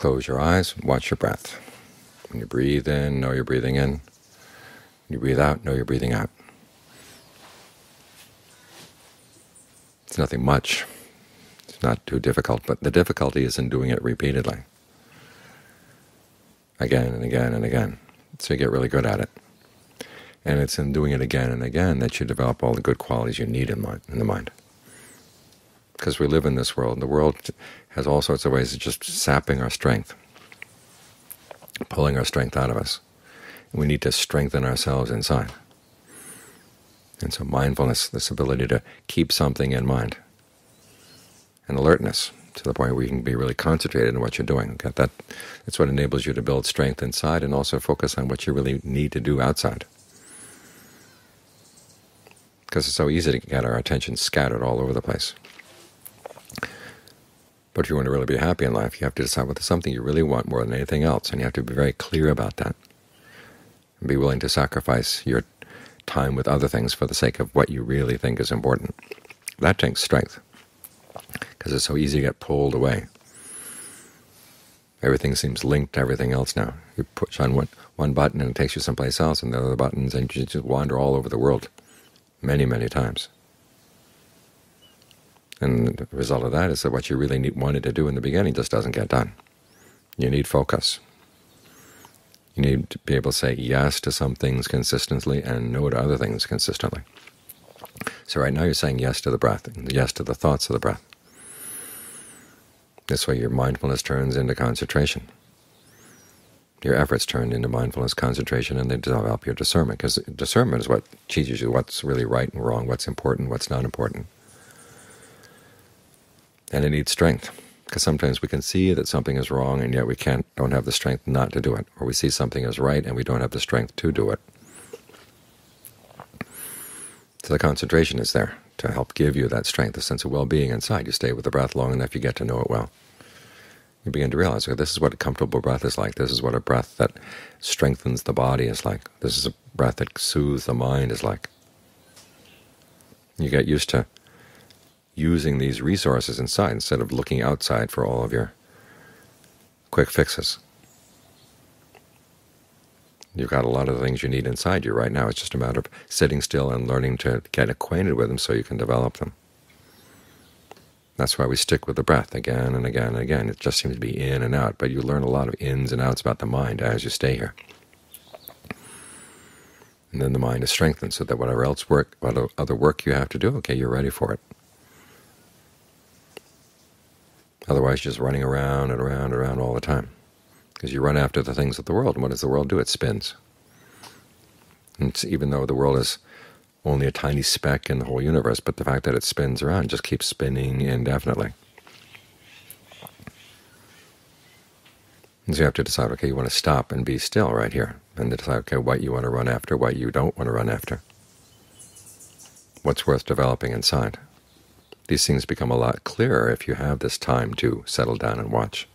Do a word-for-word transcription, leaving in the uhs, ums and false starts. Close your eyes, watch your breath. When you breathe in, know you're breathing in. When you breathe out, know you're breathing out. It's nothing much. It's not too difficult, but the difficulty is in doing it repeatedly, again and again and again, so you get really good at it. And it's in doing it again and again that you develop all the good qualities you need in mind, in the mind. Because we live in this world, and the world has all sorts of ways of just sapping our strength, pulling our strength out of us. And we need to strengthen ourselves inside. And so mindfulness, this ability to keep something in mind, and alertness to the point where you can be really concentrated on what you're doing. Okay? That, that's what enables you to build strength inside and also focus on what you really need to do outside. Because it's so easy to get our attention scattered all over the place. But if you want to really be happy in life, you have to decide what is something you really want more than anything else, and you have to be very clear about that, and be willing to sacrifice your time with other things for the sake of what you really think is important. That takes strength, because it's so easy to get pulled away. Everything seems linked to everything else now. You push on one, one button and it takes you someplace else, and the other buttons, and you just wander all over the world many, many times. And the result of that is that what you really need, wanted to do in the beginning just doesn't get done. You need focus. You need to be able to say yes to some things consistently and no to other things consistently. So right now you're saying yes to the breath, and yes to the thoughts of the breath. This way your mindfulness turns into concentration. Your efforts turn into mindfulness, concentration, and they develop your discernment, because discernment is what teaches you what's really right and wrong, what's important, what's not important. And it needs strength, because sometimes we can see that something is wrong, and yet we can't, don't have the strength not to do it, or we see something is right, and we don't have the strength to do it. So the concentration is there to help give you that strength, a sense of well-being inside. You stay with the breath long enough, you get to know it well. You begin to realize, okay, this is what a comfortable breath is like. This is what a breath that strengthens the body is like. This is a breath that soothes the mind is like. You get used to using these resources inside instead of looking outside for all of your quick fixes. You've got a lot of the things you need inside you right now. It's just a matter of sitting still and learning to get acquainted with them so you can develop them. That's why we stick with the breath again and again and again. It just seems to be in and out, but you learn a lot of ins and outs about the mind as you stay here. And then the mind is strengthened so that whatever else work, whatever other work you have to do, okay, you're ready for it. Otherwise, you're just running around and around and around all the time, because you run after the things of the world. And what does the world do? It spins. And it's, even though the world is only a tiny speck in the whole universe, but the fact that it spins around just keeps spinning indefinitely. And so you have to decide, okay, you want to stop and be still right here, and decide, okay, what you want to run after, what you don't want to run after, what's worth developing inside. These things become a lot clearer if you have this time to settle down and watch.